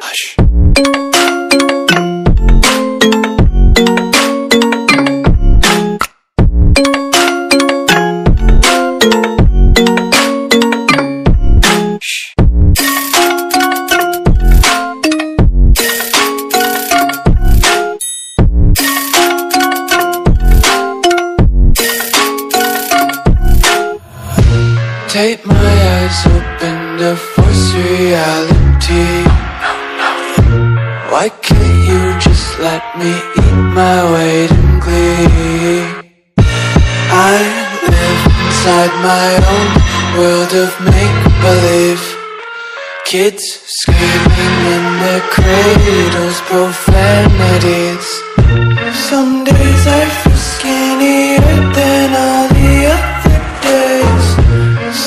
Hush. Take my eyes open to force reality. Why can't you just let me eat my weight in glee? I live inside my own world of make-believe. Kids screaming in their cradles, profanities. Some days I feel skinnier than all the other days.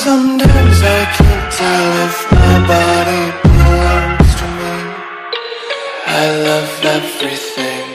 Sometimes I can't tell if my body belongs to me. I love everything.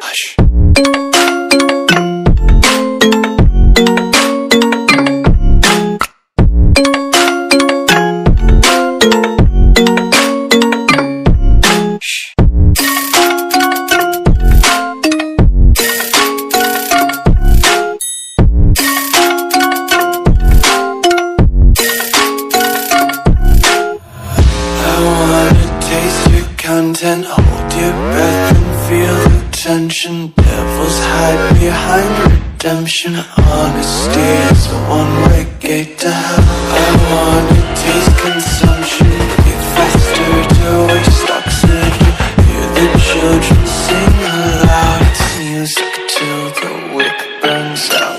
Hush. Content, hold your breath and feel the tension. Devils hide behind redemption. Honesty is a one-way gate to hell. I wanna taste consumption. Be faster to waste oxygen. Hear the children sing aloud. It's music till the wick burns out.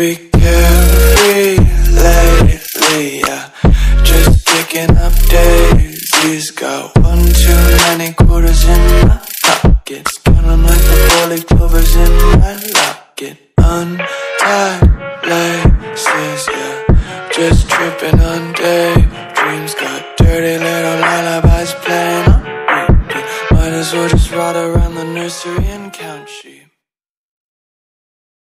Be carefree lately, yeah. Just picking up daisies. Got one too many quarters in my pockets. Count 'em like the four-leaf clovers in my locket. Untied laces, yeah. Just tripping on daydreams. Got dirty little lullabies playing on repeat. Might as well just ride around the nursery and count sheep.